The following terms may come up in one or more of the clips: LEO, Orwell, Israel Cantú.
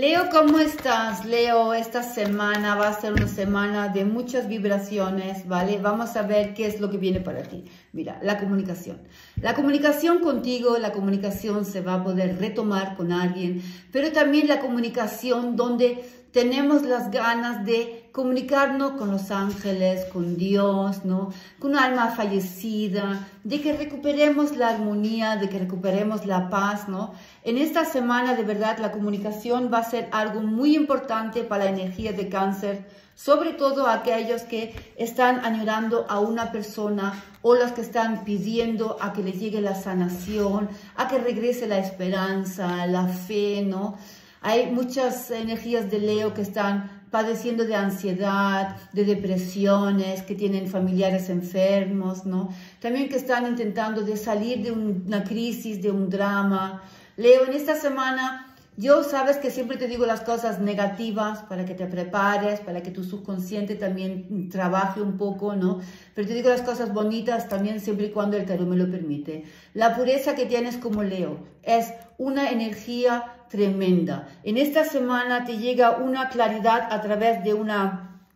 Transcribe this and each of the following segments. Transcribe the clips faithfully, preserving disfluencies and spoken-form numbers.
Leo, ¿cómo estás? Leo, esta semana va a ser una semana de muchas vibraciones, ¿vale? Vamos a ver qué es lo que viene para ti. Mira, la comunicación. La comunicación contigo, la comunicación se va a poder retomar con alguien, pero también la comunicación donde tenemos las ganas de comunicarnos con los ángeles, con Dios, ¿no? Con un alma fallecida, de que recuperemos la armonía, de que recuperemos la paz, ¿no? En esta semana, de verdad, la comunicación va a ser algo muy importante para la energía de Cáncer, sobre todo aquellos que están añorando a una persona o los que están pidiendo a que les llegue la sanación, a que regrese la esperanza, la fe, ¿no? Hay muchas energías de Leo que están padeciendo de ansiedad, de depresiones, que tienen familiares enfermos, ¿no? También que están intentando de salir de una crisis, de un drama. Leo, en esta semana, yo sabes que siempre te digo las cosas negativas para que te prepares, para que tu subconsciente también trabaje un poco, ¿no? Pero te digo las cosas bonitas también siempre y cuando el tarot me lo permite. La pureza que tienes como Leo es una energía tremenda. En esta semana te llega una claridad a través de una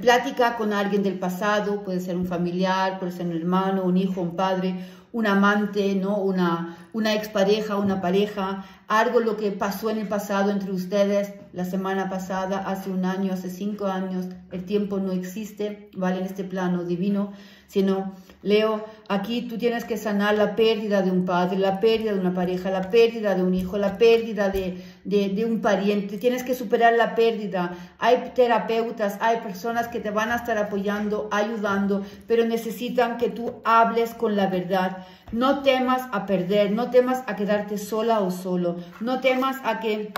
plática con alguien del pasado, puede ser un familiar, puede ser un hermano, un hijo, un padre, un amante, ¿no? Una, una expareja, una pareja, algo lo que pasó en el pasado entre ustedes la semana pasada, hace un año, hace cinco años. El tiempo no existe, ¿vale? En este plano divino, sino, Leo, aquí tú tienes que sanar la pérdida de un padre, la pérdida de una pareja, la pérdida de un hijo, la pérdida de, de, de un pariente. Tienes que superar la pérdida. Hay terapeutas, hay personas que te van a estar apoyando, ayudando, pero necesitan que tú hables con la verdad. No temas a perder, no temas a quedarte sola o solo, no temas a que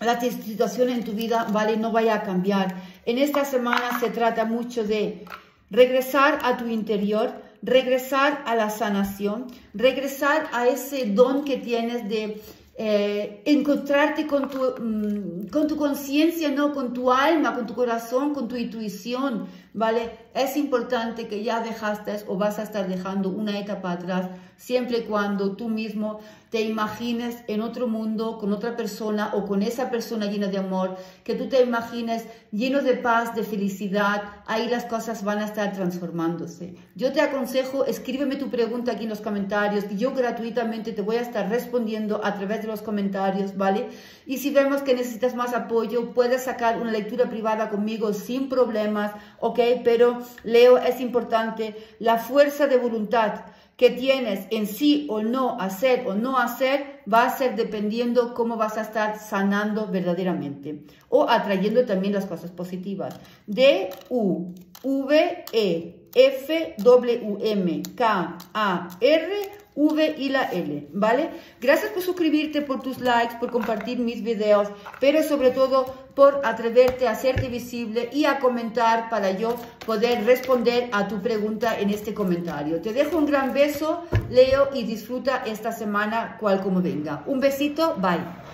la situación en tu vida, ¿vale?, no vaya a cambiar. En esta semana se trata mucho de regresar a tu interior, regresar a la sanación, regresar a ese don que tienes de eh, encontrarte con tu mmm, con tu conciencia, ¿no? Con tu alma, con tu corazón, con tu intuición, ¿vale? Es importante que ya dejaste o vas a estar dejando una etapa atrás, siempre y cuando tú mismo te imagines en otro mundo, con otra persona o con esa persona llena de amor, que tú te imagines lleno de paz, de felicidad, ahí las cosas van a estar transformándose. Yo te aconsejo, escríbeme tu pregunta aquí en los comentarios, y yo gratuitamente te voy a estar respondiendo a través de los comentarios, ¿vale? Y si vemos que necesitas más apoyo, puedes sacar una lectura privada conmigo sin problemas, ¿ok? Pero, Leo, es importante la fuerza de voluntad que tienes en sí o no hacer o no hacer, va a ser dependiendo cómo vas a estar sanando verdaderamente o atrayendo también las cosas positivas. D U V E F W M K A R V I la L, ¿vale? Gracias por suscribirte, por tus likes, por compartir mis videos, pero sobre todo por atreverte a hacerte visible y a comentar para yo poder responder a tu pregunta en este comentario. Te dejo un gran beso, Leo, y disfruta esta semana cual como venga. Un besito, bye.